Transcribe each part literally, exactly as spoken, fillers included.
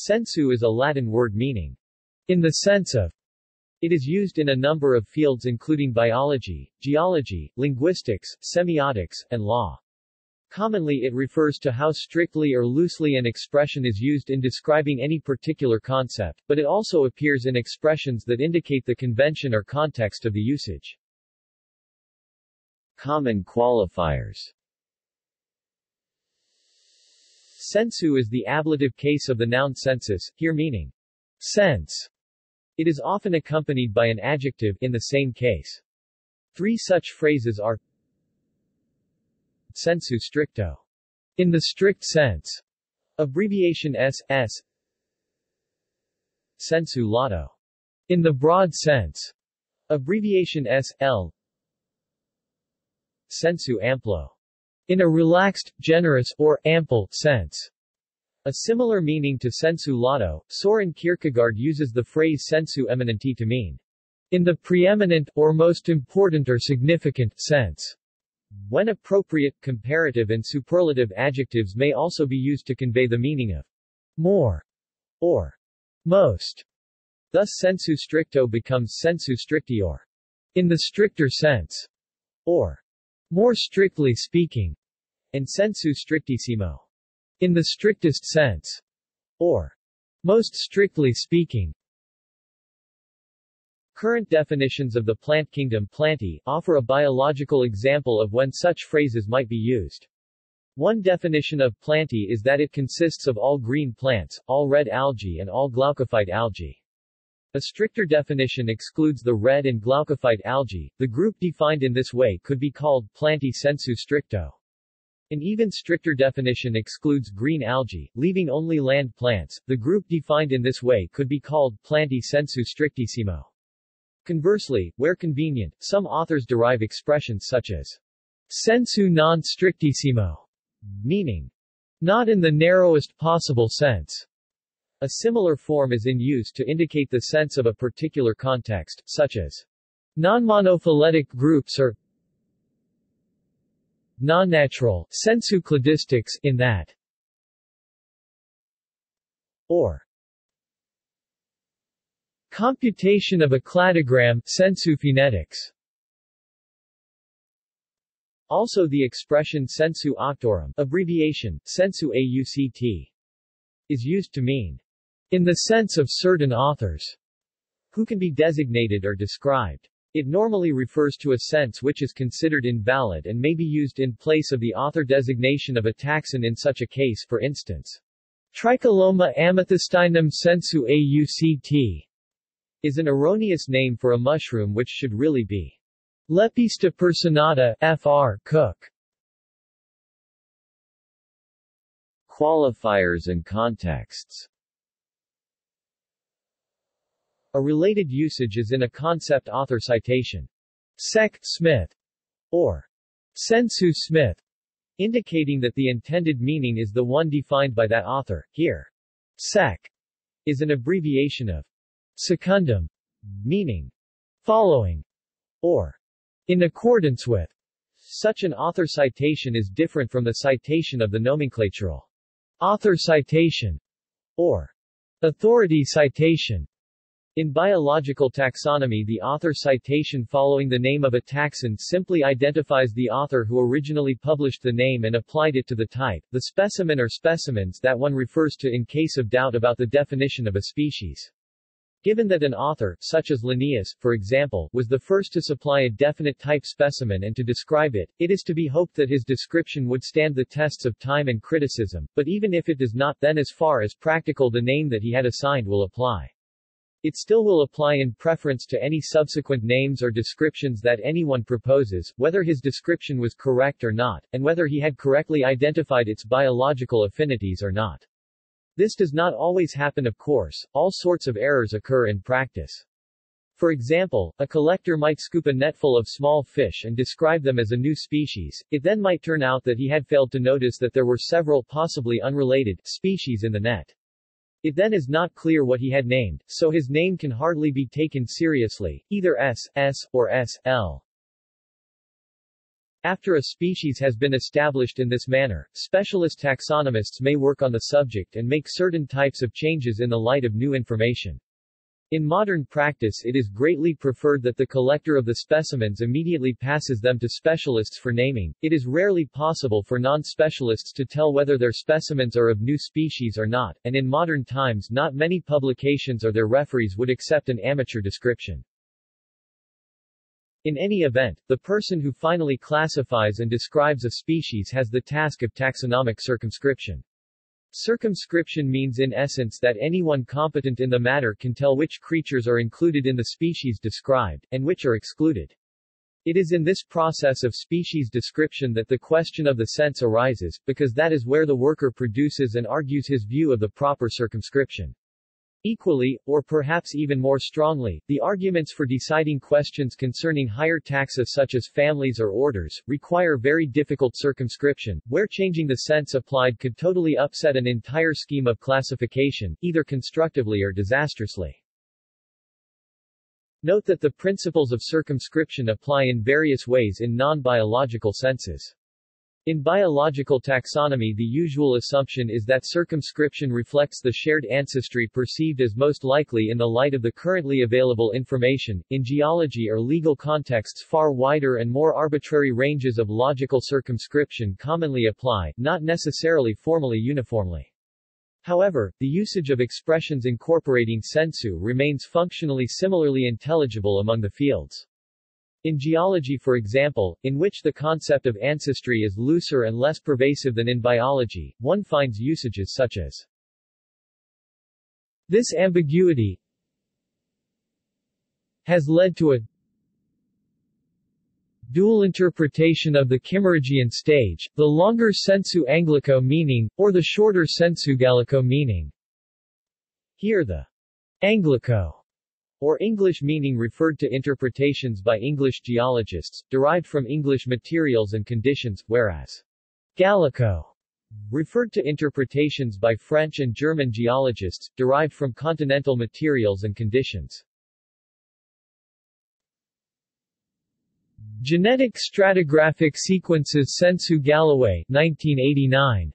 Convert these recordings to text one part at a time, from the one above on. Sensu is a Latin word meaning, in the sense of. It is used in a number of fields including biology, geology, linguistics, semiotics, and law. Commonly it refers to how strictly or loosely an expression is used in describing any particular concept, but it also appears in expressions that indicate the convention or context of the usage. Common qualifiers. Sensu is the ablative case of the noun sensus, here meaning sense. It is often accompanied by an adjective in the same case. Three such phrases are sensu stricto, in the strict sense, abbreviation S S, sensu lato, in the broad sense, abbreviation S L, sensu amplo, in a relaxed, generous, or ample sense. A similar meaning to sensu lato, Søren Kierkegaard uses the phrase sensu eminenti to mean, in the preeminent, or most important or significant, sense. When appropriate, comparative and superlative adjectives may also be used to convey the meaning of more or most. Thus sensu stricto becomes sensu strictior, in the stricter sense, or more strictly speaking, and sensu strictissimo, in the strictest sense, or most strictly speaking. Current definitions of the plant kingdom plantae offer a biological example of when such phrases might be used. One definition of plantae is that it consists of all green plants, all red algae and all glaucophyte algae. A stricter definition excludes the red and glaucophyte algae. The group defined in this way could be called plantae sensu stricto. An even stricter definition excludes green algae, leaving only land plants. The group defined in this way could be called plantae sensu strictissimo. Conversely, where convenient, some authors derive expressions such as sensu non strictissimo, meaning not in the narrowest possible sense. A similar form is in use to indicate the sense of a particular context, such as non-monophyletic groups or non-natural, sensu cladistics, in that, or computation of a cladogram, sensu phonetics. Also the expression sensu octorum, abbreviation, sensu auct, is used to mean, in the sense of certain authors, who can be designated or described. It normally refers to a sense which is considered invalid and may be used in place of the author designation of a taxon in such a case, for instance. Tricholoma amethystinum sensu auct is an erroneous name for a mushroom which should really be Lepista personata, F R Cook. Qualifiers and contexts. A related usage is in a concept author citation, Sec. Smith, or Sensu Smith, indicating that the intended meaning is the one defined by that author. Here, Sec. is an abbreviation of secundum, meaning following, or in accordance with. Such an author citation is different from the citation of the nomenclatural author citation, or authority citation. In biological taxonomy, the author citation following the name of a taxon simply identifies the author who originally published the name and applied it to the type, the specimen or specimens that one refers to in case of doubt about the definition of a species. Given that an author, such as Linnaeus, for example, was the first to supply a definite type specimen and to describe it, it is to be hoped that his description would stand the tests of time and criticism, but even if it does not, then as far as practical the name that he had assigned will apply. It still will apply in preference to any subsequent names or descriptions that anyone proposes, whether his description was correct or not, and whether he had correctly identified its biological affinities or not. This does not always happen, of course. All sorts of errors occur in practice. For example, a collector might scoop a netful of small fish and describe them as a new species. It then might turn out that he had failed to notice that there were several possibly unrelated species in the net. It then is not clear what he had named, so his name can hardly be taken seriously, either S S, or S L. After a species has been established in this manner, specialist taxonomists may work on the subject and make certain types of changes in the light of new information. In modern practice, it is greatly preferred that the collector of the specimens immediately passes them to specialists for naming. It is rarely possible for non-specialists to tell whether their specimens are of new species or not, and in modern times not many publications or their referees would accept an amateur description. In any event, the person who finally classifies and describes a species has the task of taxonomic circumscription. Circumscription means in essence that anyone competent in the matter can tell which creatures are included in the species described, and which are excluded. It is in this process of species description that the question of the sense arises, because that is where the worker produces and argues his view of the proper circumscription. Equally, or perhaps even more strongly, the arguments for deciding questions concerning higher taxa such as families or orders, require very difficult circumscription, where changing the sense applied could totally upset an entire scheme of classification, either constructively or disastrously. Note that the principles of circumscription apply in various ways in non-biological senses. In biological taxonomy, the usual assumption is that circumscription reflects the shared ancestry perceived as most likely in the light of the currently available information. In geology or legal contexts, far wider and more arbitrary ranges of logical circumscription commonly apply, not necessarily formally uniformly. However, the usage of expressions incorporating sensu remains functionally similarly intelligible among the fields. In geology, for example, in which the concept of ancestry is looser and less pervasive than in biology, one finds usages such as this ambiguity has led to a dual interpretation of the Kimmeridgian stage, the longer sensu Anglico meaning, or the shorter sensu Gallico meaning. Here the Anglico or English meaning referred to interpretations by English geologists, derived from English materials and conditions, whereas Gallico referred to interpretations by French and German geologists, derived from continental materials and conditions. Genetic stratigraphic sequences sensu Galloway, nineteen eighty-nine.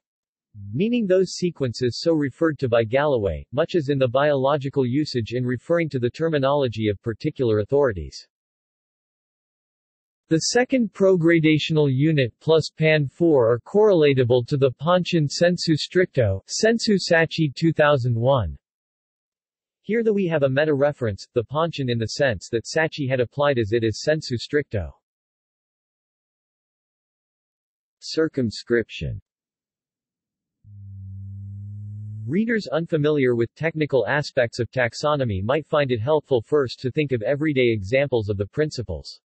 Meaning those sequences so referred to by Galloway, much as in the biological usage in referring to the terminology of particular authorities. The second progradational unit plus P A N four are correlatable to the Ponchin sensu stricto, sensu Sachi two thousand one. Here though we have a meta-reference, the Ponchin in the sense that Sachi had applied as it is sensu stricto. Circumscription. Readers unfamiliar with technical aspects of taxonomy might find it helpful first to think of everyday examples of the principles.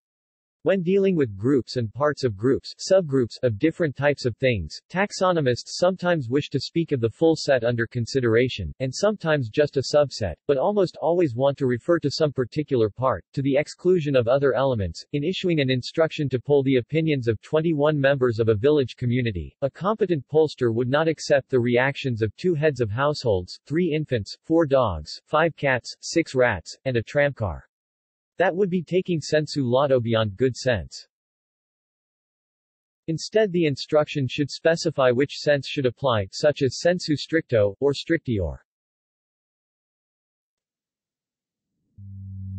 When dealing with groups and parts of groups, subgroups, of different types of things, taxonomists sometimes wish to speak of the full set under consideration, and sometimes just a subset, but almost always want to refer to some particular part, to the exclusion of other elements. In issuing an instruction to poll the opinions of twenty-one members of a village community, a competent pollster would not accept the reactions of two heads of households, three infants, four dogs, five cats, six rats, and a tramcar. That would be taking sensu lato beyond good sense. Instead, the instruction should specify which sense should apply, such as sensu stricto, or strictior.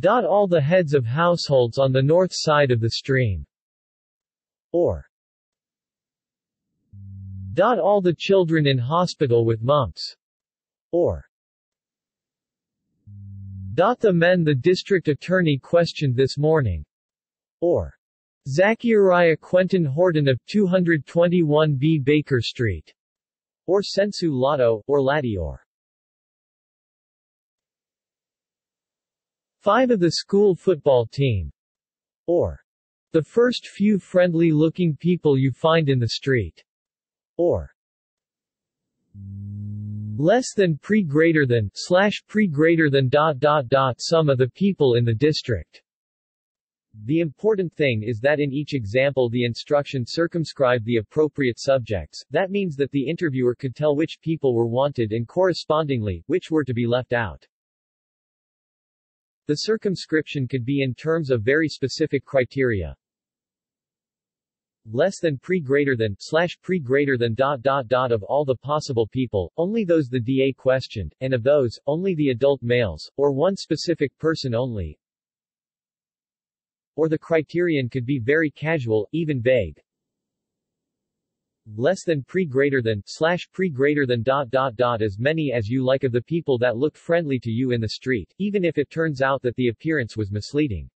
All the heads of households on the north side of the stream. Or all the children in hospital with mumps. Or the men the district attorney questioned this morning. Or Zachariah Quentin Horton of two twenty-one B Baker Street. Or sensu lato, or latior. Five of the school football team. Or the first few friendly-looking people you find in the street. Or less than pre greater than slash pre greater than dot dot dot some of the people in the district. The important thing is that in each example the instruction circumscribed the appropriate subjects. That means that the interviewer could tell which people were wanted and correspondingly, which were to be left out. The circumscription could be in terms of very specific criteria. less than pre greater than slash pre greater than dot dot dot of all the possible people, only those the D A questioned, and of those, only the adult males, or one specific person only. Or the criterion could be very casual, even vague. Less than pre greater than slash pre greater than dot dot dot as many as you like of the people that looked friendly to you in the street, even if it turns out that the appearance was misleading.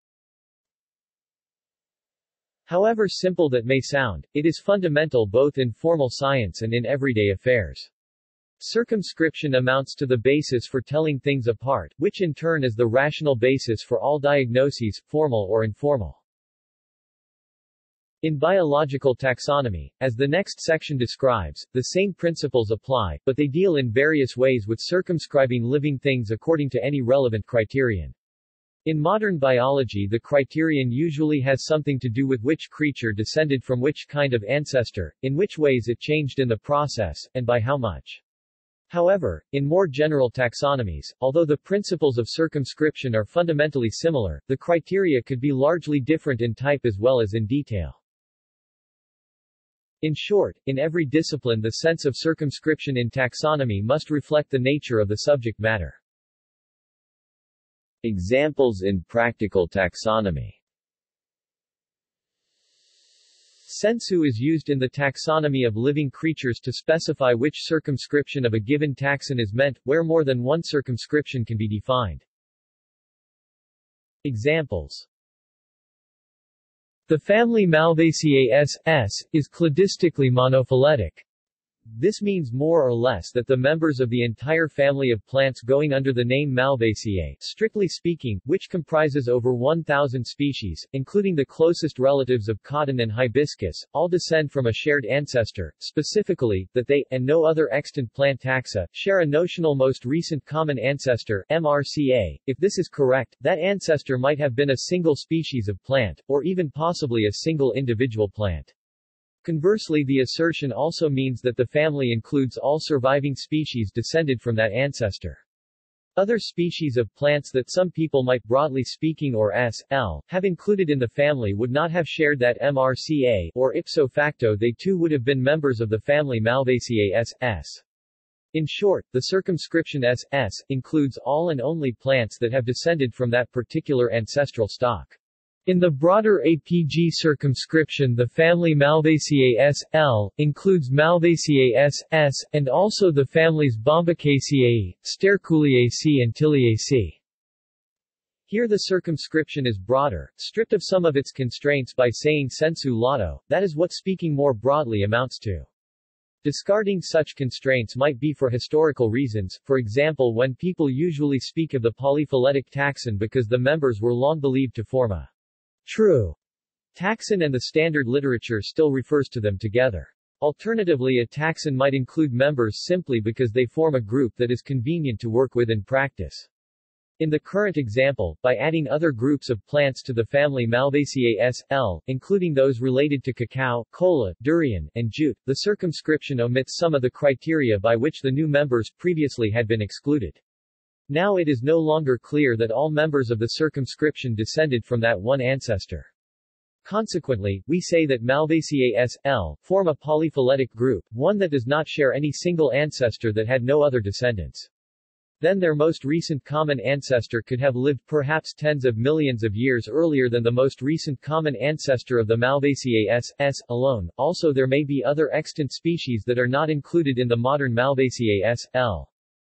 However simple that may sound, it is fundamental both in formal science and in everyday affairs. Circumscription amounts to the basis for telling things apart, which in turn is the rational basis for all diagnoses, formal or informal. In biological taxonomy, as the next section describes, the same principles apply, but they deal in various ways with circumscribing living things according to any relevant criterion. In modern biology, the criterion usually has something to do with which creature descended from which kind of ancestor, in which ways it changed in the process, and by how much. However, in more general taxonomies, although the principles of circumscription are fundamentally similar, the criteria could be largely different in type as well as in detail. In short, in every discipline the sense of circumscription in taxonomy must reflect the nature of the subject matter. Examples in practical taxonomy. Sensu is used in the taxonomy of living creatures to specify which circumscription of a given taxon is meant, where more than one circumscription can be defined. Examples. The family Malvaceae S S is cladistically monophyletic. This means more or less that the members of the entire family of plants going under the name Malvaceae, strictly speaking, which comprises over one thousand species, including the closest relatives of cotton and hibiscus, all descend from a shared ancestor, specifically, that they, and no other extant plant taxa, share a notional most recent common ancestor, M R C A. If this is correct, that ancestor might have been a single species of plant, or even possibly a single individual plant. Conversely, the assertion also means that the family includes all surviving species descended from that ancestor. Other species of plants that some people might broadly speaking or S L have included in the family would not have shared that M R C A, or ipso facto they too would have been members of the family Malvaceae S S. In short, the circumscription S S includes all and only plants that have descended from that particular ancestral stock. In the broader A P G circumscription, the family Malvaceae S L includes Malvaceae S S, and also the families Bombacaceae, Sterculiaceae and Tiliaceae. Here the circumscription is broader, stripped of some of its constraints by saying sensu lato, that is what speaking more broadly amounts to. Discarding such constraints might be for historical reasons, for example when people usually speak of the polyphyletic taxon because the members were long believed to form a true taxon and the standard literature still refers to them together. Alternatively, a taxon might include members simply because they form a group that is convenient to work with in practice. In the current example, by adding other groups of plants to the family Malvaceae S L, including those related to cacao, cola, durian, and jute, the circumscription omits some of the criteria by which the new members previously had been excluded. Now it is no longer clear that all members of the circumscription descended from that one ancestor. Consequently, we say that Malvaceae S L form a polyphyletic group, one that does not share any single ancestor that had no other descendants. Then their most recent common ancestor could have lived perhaps tens of millions of years earlier than the most recent common ancestor of the Malvaceae S S alone. Also, there may be other extant species that are not included in the modern Malvaceae S L.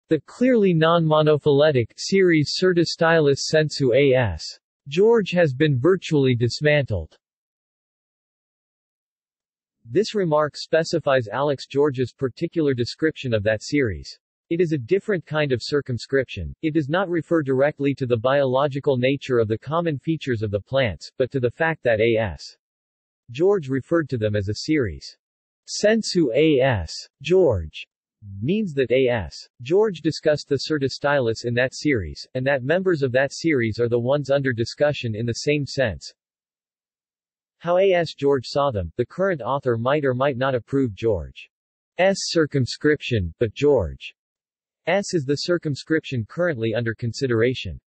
The clearly non-monophyletic series Ceratostylis sensu A S George has been virtually dismantled. This remark specifies Alex George's particular description of that series. It is a different kind of circumscription. It does not refer directly to the biological nature of the common features of the plants, but to the fact that A S George referred to them as a series. Sensu A S George means that A S George discussed the Ceratostylis in that series, and that members of that series are the ones under discussion in the same sense. How A S George saw them, the current author might or might not approve George's circumscription, but George's is the circumscription currently under consideration.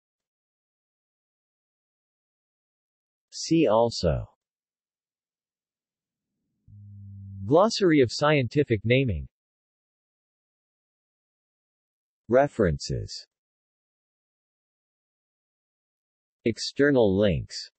See also Glossary of scientific naming. References. External links.